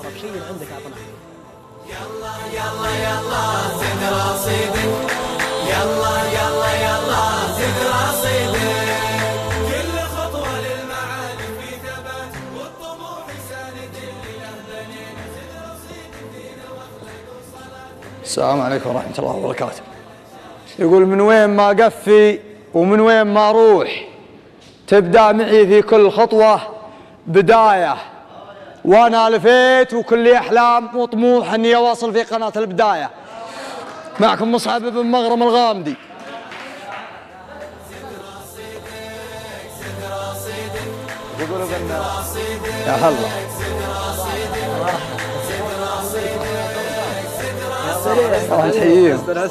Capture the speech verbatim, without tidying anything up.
أطرب شيء عندك أعطنا. يلا يلا يلا زد رصيدك، يلا يلا يلا زد رصيدك، كل خطوة للمعالي في ثبات والطموح ساند للأهلين، زد رصيدك دين واخلاق وصلاة. السلام عليكم ورحمة الله وبركاته. يقول من وين ما قفي ومن وين ما أروح تبدأ معي في كل خطوة بداية، وانا لفيت وكل احلام وطموح اني اواصل في قناة البداية. معكم مصعب بن مغرم الغامدي. يقولوا يا هلا راح تحييهم.